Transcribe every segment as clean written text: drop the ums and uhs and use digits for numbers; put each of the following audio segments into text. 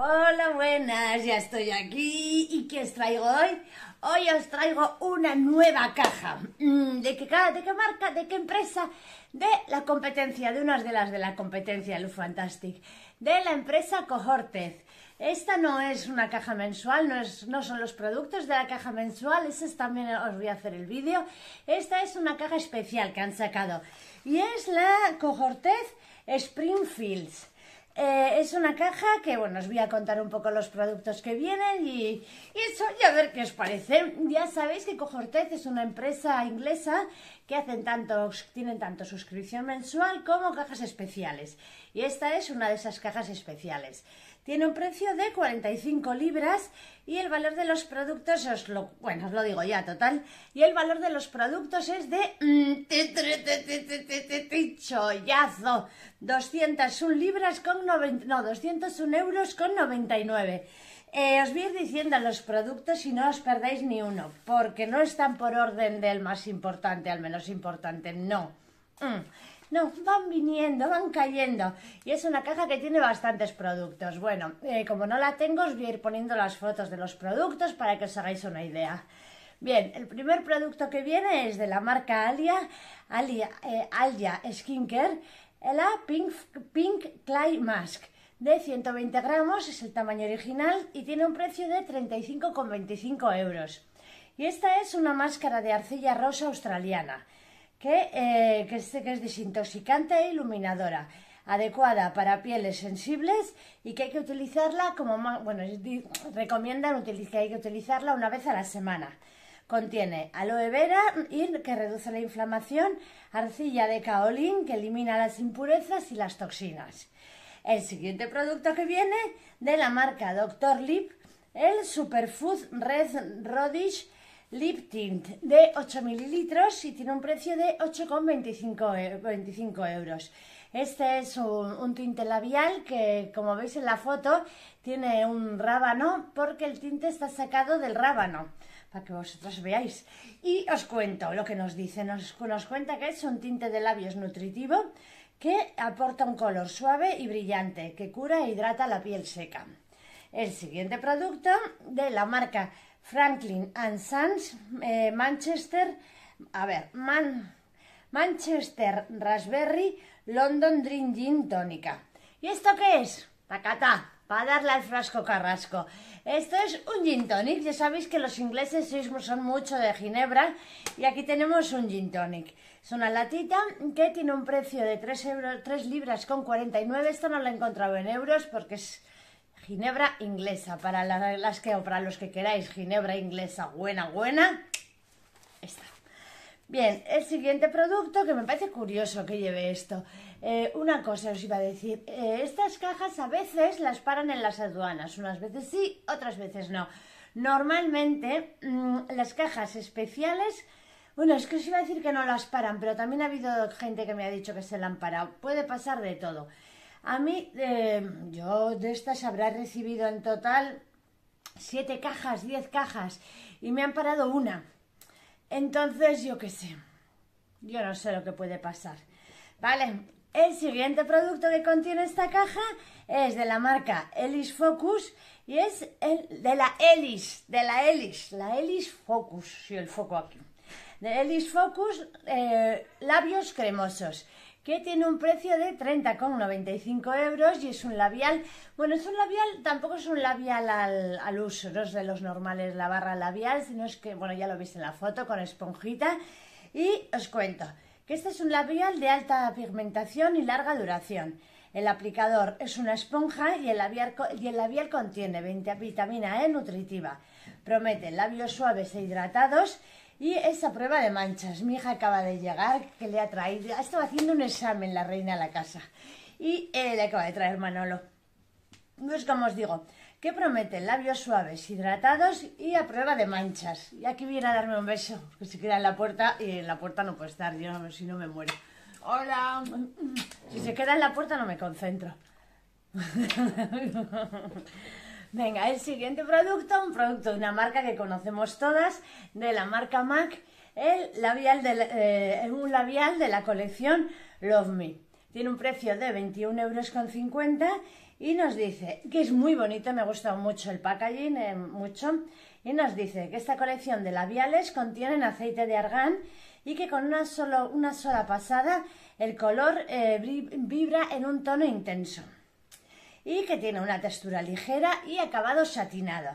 Hola, buenas, ya estoy aquí. ¿Y qué os traigo hoy? Hoy os traigo una nueva caja. ¿De qué marca? ¿De qué empresa? De la competencia, de unas de las de la competencia, Lookfantastic. De la empresa Cohorted. Esta no es una caja mensual, no son los productos de la caja mensual, esas también os voy a hacer el vídeo. Esta es una caja especial que han sacado y es la Cohorted Springfields. Es una caja que, bueno, os voy a contar un poco los productos que vienen y eso, y a ver qué os parece. Ya sabéis que Cohorted es una empresa inglesa que hacen tienen tanto suscripción mensual como cajas especiales. Y esta es una de esas cajas especiales. Tiene un precio de 45 libras y el valor de los productos, os lo digo ya, total. Y el valor de los productos es de chollazo, 201 libras con 201 euros con 99. Os voy a ir diciendo los productos y no os perdáis ni uno, porque no están por orden del más importante al menos importante, no. No, van viniendo, van cayendo. Y es una caja que tiene bastantes productos. Bueno, como no la tengo, os voy a ir poniendo las fotos de los productos para que os hagáis una idea. Bien, el primer producto que viene es de la marca Ália Skincare, la Pink Clay Mask, de 120 gramos, es el tamaño original y tiene un precio de 35,25 euros. Y esta es una máscara de arcilla rosa australiana, que es desintoxicante e iluminadora, adecuada para pieles sensibles y que hay que utilizarla como recomiendan que hay que utilizarla una vez a la semana. Contiene aloe vera que reduce la inflamación, arcilla de kaolín que elimina las impurezas y las toxinas. El siguiente producto que viene de la marca Dr. Lip, el Superfood Red Rodish Lip Tint de 8 mililitros y tiene un precio de 8,25 euros. Este es un tinte labial que, como veis en la foto, tiene un rábano porque el tinte está sacado del rábano, para que vosotros veáis. Y os cuento lo que nos dice, nos cuenta que es un tinte de labios nutritivo que aporta un color suave y brillante, que cura e hidrata la piel seca. El siguiente producto de la marca Franklin & Sons, Manchester Raspberry London Dream Gin Tónica. ¿Y esto qué es? Tacatá, para darle al frasco carrasco. Esto es un gin tonic. Ya sabéis que los ingleses son mucho de ginebra y aquí tenemos un gin tonic. Es una latita que tiene un precio de 3 libras con 49. Esto no lo he encontrado en euros porque es ginebra inglesa, para para los que queráis ginebra inglesa buena, esta. Bien, el siguiente producto, que me parece curioso que lleve esto. Una cosa os iba a decir, estas cajas a veces las paran en las aduanas, unas veces sí, otras veces no. Normalmente las cajas especiales, bueno, es que os iba a decir que no las paran, pero también ha habido gente que me ha dicho que se la han parado, puede pasar de todo. A mí, yo de estas habrá recibido en total 7 cajas, 10 cajas y me han parado una. Entonces, yo qué sé, yo no sé lo que puede pasar. Vale, el siguiente producto que contiene esta caja es de la marca Elifocus y es la Elifocus, sí, el foco aquí. De Elifocus labios cremosos, que tiene un precio de 30,95 euros y es un labial, bueno, es un labial, tampoco es un labial al uso, no es de los normales la barra labial, sino es que, bueno, ya lo veis en la foto, con esponjita. Y os cuento que este es un labial de alta pigmentación y larga duración. El aplicador es una esponja y el labial contiene vitamina E nutritiva. Promete labios suaves e hidratados. Y esa prueba de manchas, mi hija acaba de llegar, que le ha traído, ha estado haciendo un examen la reina de la casa y le acaba de traer Manolo. Pues como os digo, que promete labios suaves, hidratados y a prueba de manchas. Y aquí viene a darme un beso, que se queda en la puerta y en la puerta no puede estar, yo si no me muero. Hola, si se queda en la puerta no me concentro. Venga, el siguiente producto, un producto de una marca que conocemos todas, de la marca MAC, un labial de la colección Love Me. Tiene un precio de 21,50 euros y nos dice que es muy bonito, me gusta mucho el packaging, mucho, y nos dice que esta colección de labiales contienen aceite de argán y que con una sola pasada el color vibra en un tono intenso y que tiene una textura ligera y acabado satinado.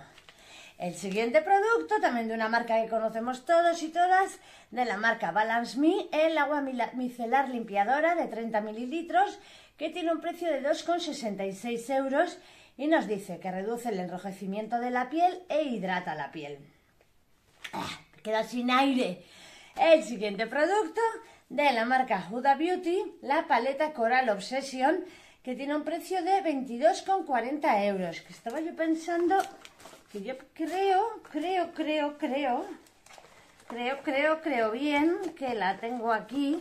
El siguiente producto, también de una marca que conocemos todos y todas, de la marca Balance Me, el agua micelar limpiadora de 30 mililitros, que tiene un precio de 2,66 euros, y nos dice que reduce el enrojecimiento de la piel e hidrata la piel. ¡Ah! Queda sin aire. El siguiente producto, de la marca Huda Beauty, la paleta Coral Obsession, que tiene un precio de 22,40 euros, que estaba yo pensando... Yo creo bien que la tengo aquí,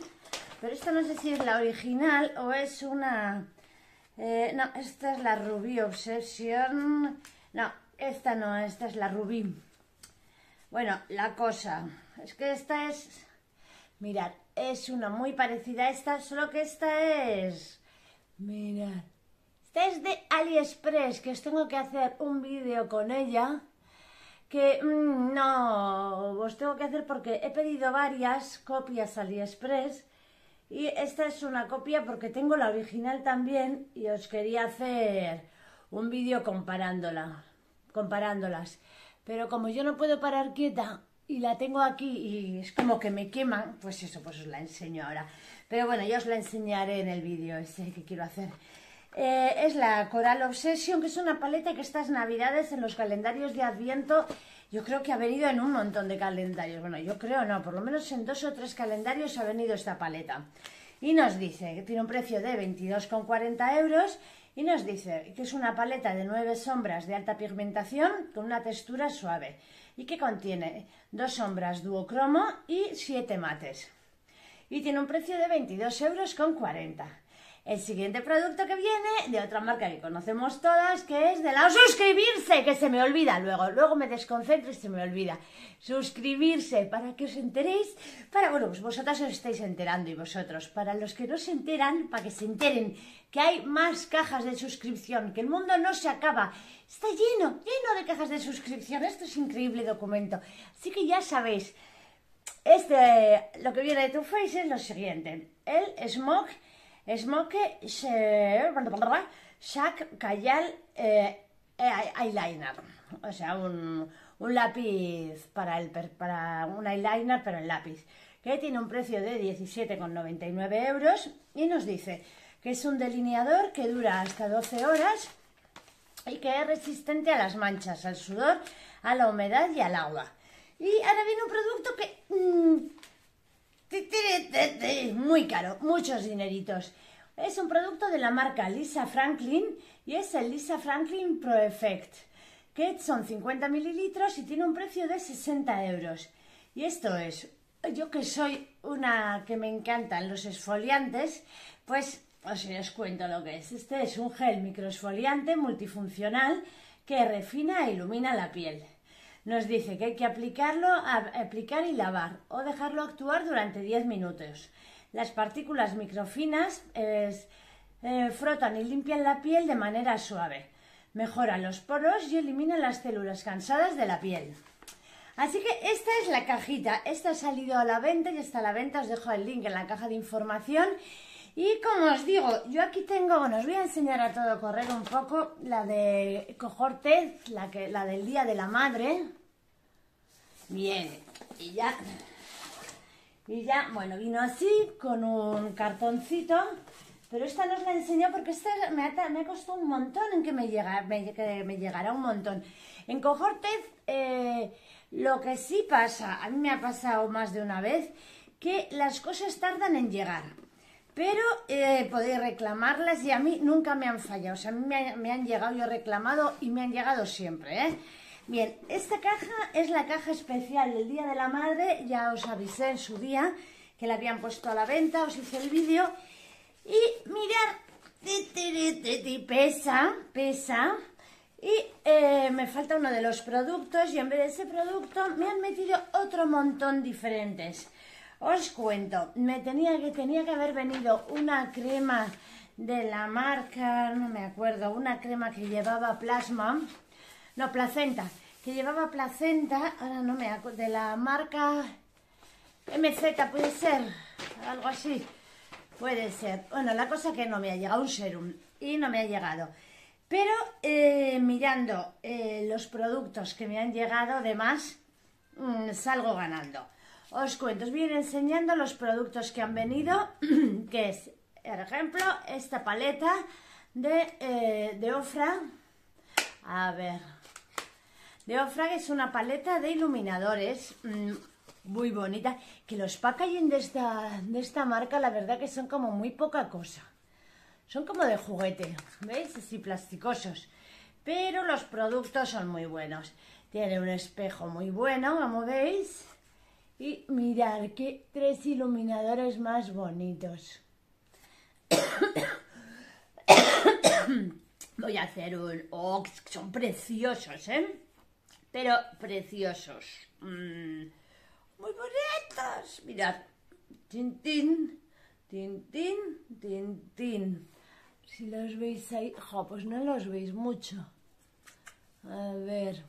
pero esta no sé si es la original o es una... no, esta es la Rubí Obsession. No, esta no, esta es la Rubí. Bueno, la cosa es que esta es... Mirad, es una muy parecida a esta, solo que esta es... Mirad. Esta es de Aliexpress, que os tengo que hacer un vídeo con ella, que no os tengo que hacer porque he pedido varias copias a Aliexpress y esta es una copia porque tengo la original también y os quería hacer un vídeo comparándolas, pero como yo no puedo parar quieta y la tengo aquí y es como que me queman, pues eso, pues os la enseño ahora, pero bueno, ya os la enseñaré en el vídeo ese que quiero hacer. Es la Coral Obsession, que es una paleta que estas navidades en los calendarios de Adviento, yo creo que ha venido en un montón de calendarios, bueno, yo creo no, por lo menos en 2 o 3 calendarios ha venido esta paleta. Y nos dice que tiene un precio de 22,40 euros y nos dice que es una paleta de 9 sombras de alta pigmentación con una textura suave y que contiene 2 sombras duocromo y 7 mates. Y tiene un precio de 22,40 euros. El siguiente producto que viene de otra marca que conocemos todas, que es de la... ¡Suscribirse! Que se me olvida luego me desconcentro y se me olvida. Suscribirse para que os enteréis, para, bueno, pues vosotras os estáis enterando y vosotros, para los que no se enteran, para que se enteren que hay más cajas de suscripción, que el mundo no se acaba, está lleno, lleno de cajas de suscripción, esto es increíble documento, así que ya sabéis, lo que viene de Too Faced es lo siguiente, el Smoke Shack Kajal Eyeliner, o sea, un lápiz para un eyeliner, pero en lápiz, que tiene un precio de 17,99 euros y nos dice que es un delineador que dura hasta 12 horas y que es resistente a las manchas, al sudor, a la humedad y al agua. Y ahora viene un producto que... muy caro, muchos dineritos. Es un producto de la marca Lisa Franklin y es el Lisa Franklin Pro Effect, que son 50 mililitros y tiene un precio de 60 euros. Y esto es, yo que soy una que me encantan los exfoliantes, pues os cuento lo que es. Este es un gel microexfoliante multifuncional que refina e ilumina la piel. Nos dice que hay que aplicar y lavar o dejarlo actuar durante 10 minutos. Las partículas microfinas frotan y limpian la piel de manera suave. Mejoran los poros y eliminan las células cansadas de la piel. Así que esta es la cajita. Esta ha salido a la venta y está a la venta. Os dejo el link en la caja de información. Y como os digo, yo aquí tengo, bueno, os voy a enseñar a todo correr un poco la de Cohorted, la del Día de la Madre. Bien, y ya, bueno, vino así, con un cartoncito, pero esta no os la enseño porque esta me ha costado un montón en que me llegara un montón. En Cohorted, lo que sí pasa, a mí me ha pasado más de una vez, que las cosas tardan en llegar. Pero podéis reclamarlas y a mí nunca me han fallado, o sea, a mí me han llegado, yo he reclamado y me han llegado siempre, ¿eh? Bien, esta caja es la caja especial del Día de la Madre, ya os avisé en su día que la habían puesto a la venta, os hice el vídeo. Y mirad, pesa, y me falta uno de los productos y en vez de ese producto me han metido otro montón diferentes. Os cuento, tenía que haber venido una crema de la marca, no me acuerdo, una crema que llevaba placenta, que llevaba placenta, ahora no me acuerdo, de la marca MZ, puede ser, algo así, puede ser. Bueno, la cosa que no me ha llegado un serum y no me ha llegado, pero mirando los productos que me han llegado de más, salgo ganando. Os cuento, os voy a ir enseñando los productos que han venido, que es, por ejemplo, esta paleta de Ofra. A ver, de Ofra, que es una paleta de iluminadores muy bonita, que los packaging de esta marca, la verdad que son como muy poca cosa. Son como de juguete, ¿veis? Así plasticosos, pero los productos son muy buenos. Tiene un espejo muy bueno, como veis. Y mirad qué tres iluminadores más bonitos. Voy a hacer un... Oh, son preciosos, ¿eh? Pero preciosos. Muy bonitos. Mirad. Tintín, tintín, tintín. Si los veis ahí... Jo, pues no los veis mucho. A ver...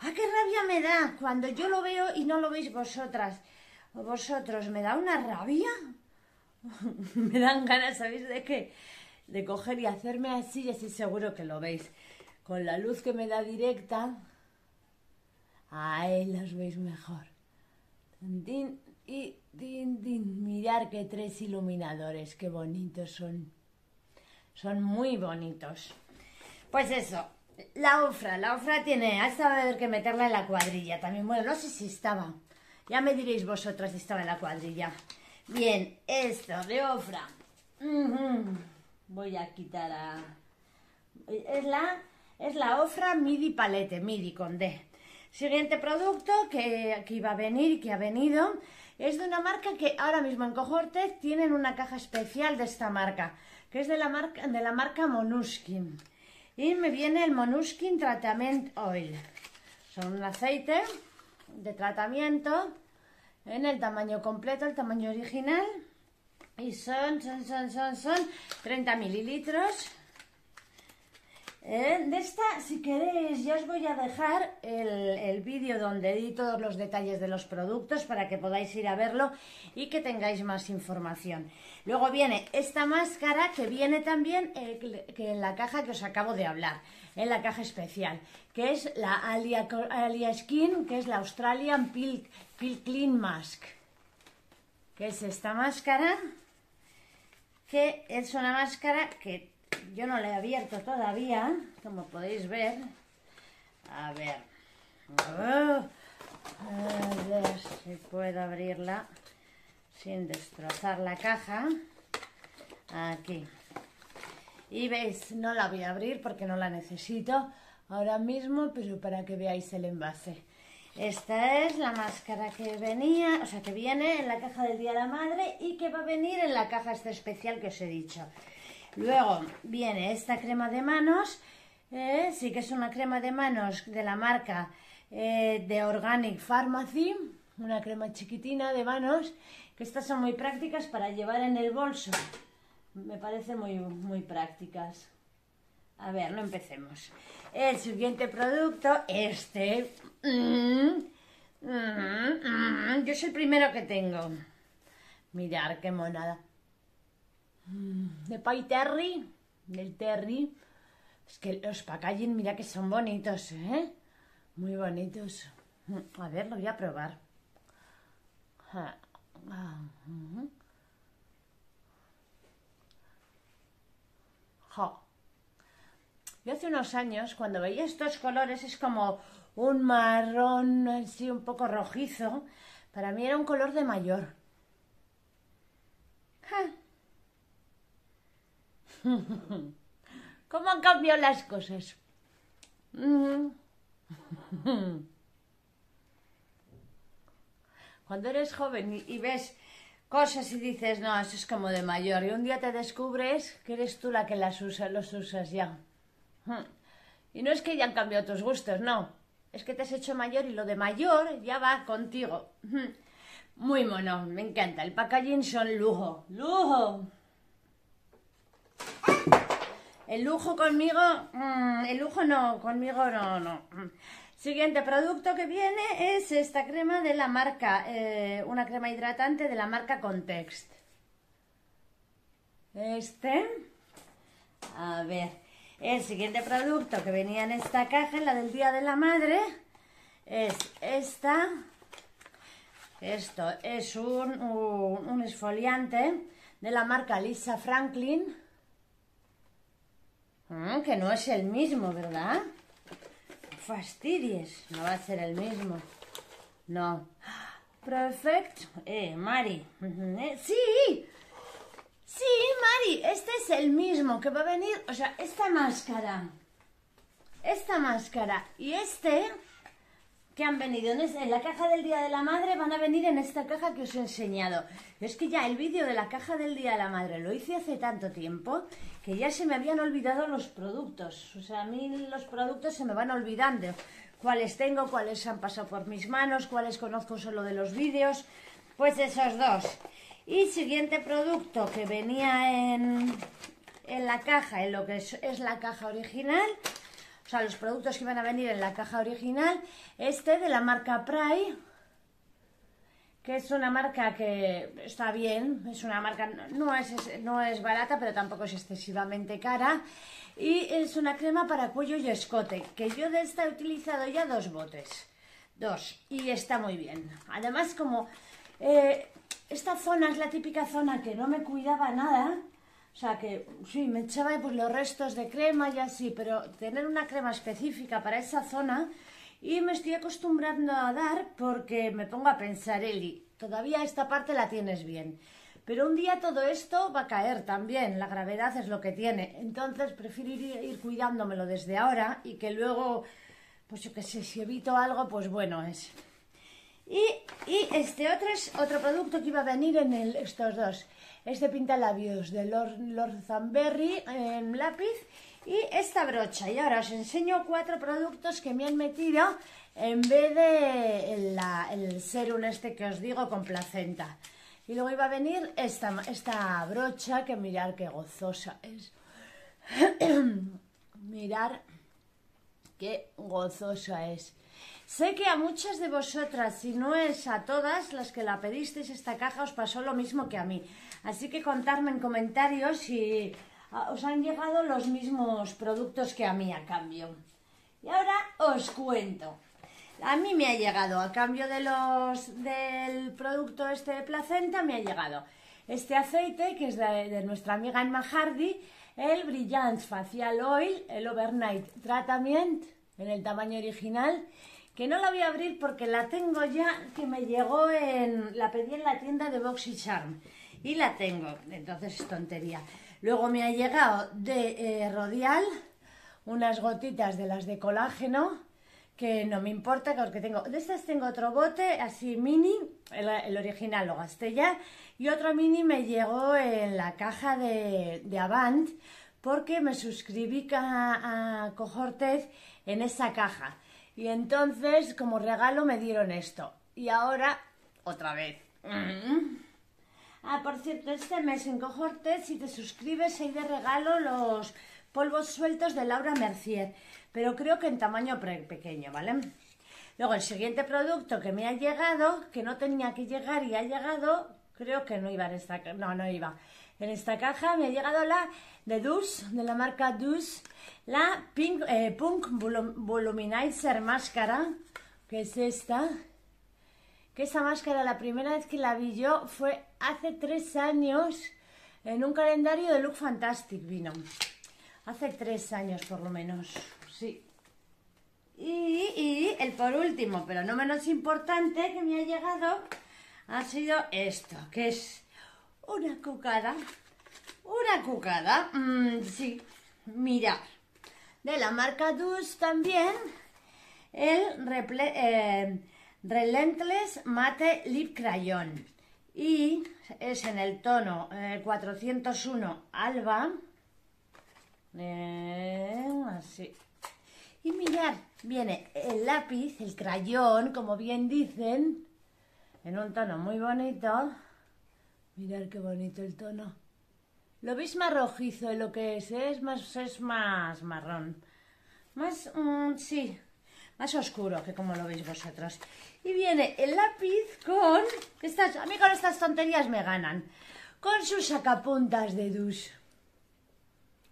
¡Ah, qué rabia me da! Cuando yo lo veo y no lo veis vosotras o vosotros, me da una rabia. Me dan ganas, ¿sabéis de qué? De coger y hacerme así, y así seguro que lo veis. Con la luz que me da directa, ahí los veis mejor. Din, y din, din. Mirad que tres iluminadores, qué bonitos son. Son muy bonitos. Pues eso. La Ofra tiene, hasta va a haber que meterla en la cuadrilla también. Bueno, no sé si estaba, ya me diréis vosotras si estaba en la cuadrilla. Bien, esto de Ofra. Voy a quitar a... Es la Ofra Midi Palette, Midi con D. Siguiente producto que iba a venir, que ha venido, es de una marca que ahora mismo en Cohorted tienen una caja especial de esta marca, que es de la marca Monuskin. Y me viene el Monuskin Tratament Oil. Son un aceite de tratamiento en el tamaño completo, el tamaño original. Y son 30 mililitros. De esta, si queréis, ya os voy a dejar el vídeo donde di todos los detalles de los productos para que podáis ir a verlo y que tengáis más información. Luego viene esta máscara que viene también que en la caja que os acabo de hablar, en la caja especial, que es la Ália Skin, que es la Australian Peel Clean Mask, que es esta máscara, que es una máscara que yo no la he abierto todavía, como podéis ver. A ver, a ver si puedo abrirla sin destrozar la caja. Aquí. Y veis, no la voy a abrir porque no la necesito ahora mismo, pero para que veáis el envase. Esta es la máscara que venía, o sea, que viene en la caja del Día de la Madre y que va a venir en la caja esta especial que os he dicho. Luego viene esta crema de manos, sí que es una crema de manos de la marca de Organic Pharmacy, una crema chiquitina de manos, que estas son muy prácticas para llevar en el bolso, me parecen muy, muy prácticas. A ver, no empecemos. El siguiente producto, este, yo soy el primero que tengo, mirad qué monada. De By Terry, del Terry. Es que los packaging, mira que son bonitos, ¿eh? Muy bonitos. A ver, lo voy a probar. Yo hace unos años, cuando veía estos colores, es como un marrón así un poco rojizo. Para mí era un color de mayor. ¿Cómo han cambiado las cosas? Cuando eres joven y ves cosas y dices, no, eso es como de mayor, y un día te descubres que eres tú la que los usas ya. Y no es que ya han cambiado tus gustos, no, es que te has hecho mayor y lo de mayor ya va contigo. Muy mono, me encanta, el packaging son lujo, lujo. El lujo conmigo, el lujo no, conmigo no, no. Siguiente producto que viene es esta crema de la marca, una crema hidratante de la marca Context. A ver, el siguiente producto que venía en esta caja, en la del Día de la Madre, es esta. Esto es un esfoliante de la marca Lisa Franklin. Que no es el mismo, ¿verdad? Fastidies, no va a ser el mismo. No. Perfecto. Mari. ¡Sí! ¡Sí, Mari! Este es el mismo que va a venir. O sea, esta máscara. Esta máscara. Y este que han venido en la caja del Día de la Madre van a venir en esta caja que os he enseñado. Es que ya el vídeo de la caja del Día de la Madre lo hice hace tanto tiempo que ya se me habían olvidado los productos. O sea, a mí los productos se me van olvidando. Cuáles tengo, cuáles han pasado por mis manos, cuáles conozco solo de los vídeos. Pues esos dos. Y siguiente producto que venía en la caja, en lo que es la caja original. O sea, los productos que van a venir en la caja original, este de la marca Pray, que es una marca que está bien, es una marca, no es barata, pero tampoco es excesivamente cara, y es una crema para cuello y escote, que yo de esta he utilizado ya dos botes, y está muy bien. Además, como esta zona es la típica zona que no me cuidaba nada, o sea que sí, me echaba pues, los restos de crema y así, pero tener una crema específica para esa zona y me estoy acostumbrando a dar porque me pongo a pensar, Eli, todavía esta parte la tienes bien, pero un día todo esto va a caer también, la gravedad es lo que tiene, entonces prefiero ir cuidándomelo desde ahora y que luego, pues yo qué sé, si evito algo, pues bueno es. Y este otro es otro producto que iba a venir en estos dos. Este pintalabios de Lord Zamberry en lápiz y esta brocha. Y ahora os enseño cuatro productos que me han metido en vez de el serum este que os digo con placenta. Y luego iba a venir esta brocha que mirad qué gozosa es. Mirad qué gozosa es. Sé que a muchas de vosotras, si no es a todas las que la pedisteis esta caja, os pasó lo mismo que a mí. Así que contadme en comentarios si os han llegado los mismos productos que a mí a cambio. Y ahora os cuento. A mí me ha llegado, a cambio de del producto este de placenta, me ha llegado este aceite que es de nuestra amiga Emma Hardy, el Brillant Facial Oil, el Overnight Treatment, en el tamaño original, que no la voy a abrir porque la tengo ya, que me llegó la pedí en la tienda de Boxy Charm y la tengo, entonces es tontería. Luego me ha llegado de Rodial unas gotitas de las de colágeno, que no me importa porque tengo, de estas tengo otro bote así mini, el original lo gasté ya, y otro mini me llegó en la caja de Avant porque me suscribí a Cohorted en esa caja. Y entonces, como regalo, me dieron esto. Y ahora, otra vez. Ah, por cierto, este mes en Cohorted, si te suscribes, hay de regalo los polvos sueltos de Laura Mercier. Pero creo que en tamaño pequeño, ¿vale? Luego, el siguiente producto que me ha llegado, que no tenía que llegar y ha llegado, creo que no iba en esta caja. No, no iba. En esta caja me ha llegado la de Dush, de la marca Dush, la Pink Voluminizer Máscara, que es esta. Que esta máscara la primera vez que la vi yo fue hace 3 años en un calendario de Lookfantastic vino. Hace 3 años por lo menos, sí. Y el por último, pero no menos importante que me ha llegado, ha sido esto, que es una cucada. Una cucada, sí, mirad, de la marca Dush también, el Relentless Matte Lip Crayon, y es en el tono 401 Alba, así, y mirad, viene el lápiz, el crayón, como bien dicen, en un tono muy bonito, mirad qué bonito el tono. Lo veis más rojizo de lo que es más marrón. Más, sí, más oscuro que como lo veis vosotros. Y viene el lápiz con... a mí con estas tonterías me ganan. Con sus sacapuntas de Dush.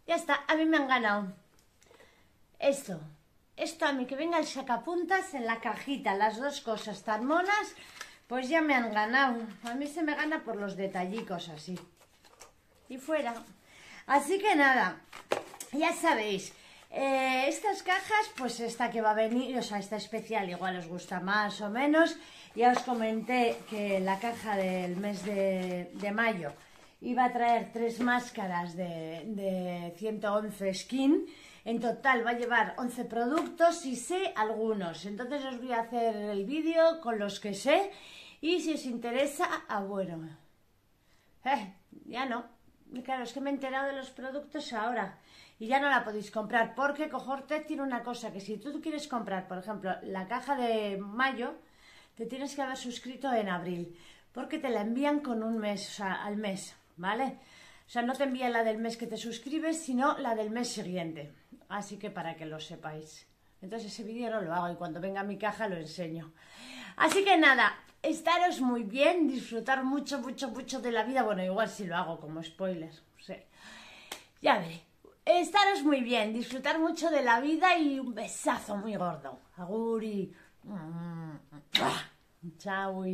Ya está, a mí me han ganado. Esto. Esto a mí, que venga el sacapuntas en la cajita. Las dos cosas tan monas, pues ya me han ganado. A mí se me gana por los detallicos así. Y fuera. Así que nada, ya sabéis. Estas cajas, pues esta que va a venir, o sea, esta especial igual os gusta más o menos. Ya os comenté que la caja del mes de mayo iba a traer 3 máscaras de 111 Skin. En total va a llevar 11 productos y sé algunos. Entonces os voy a hacer el vídeo con los que sé. Y si os interesa, bueno, ya no. Claro, es que me he enterado de los productos ahora y ya no la podéis comprar, porque Cohorted tiene una cosa, que si tú quieres comprar, por ejemplo, la caja de mayo, te tienes que haber suscrito en abril, porque te la envían con un mes, o sea, al mes, ¿vale? O sea, no te envían la del mes que te suscribes, sino la del mes siguiente, así que para que lo sepáis. Entonces ese vídeo no lo hago y cuando venga mi caja lo enseño. Así que nada, estaros muy bien, disfrutar mucho, mucho, mucho de la vida. Bueno, igual si lo hago como spoiler, no sé. Ya veré. Estaros muy bien, disfrutar mucho de la vida y un besazo muy gordo. Aguri. Chao.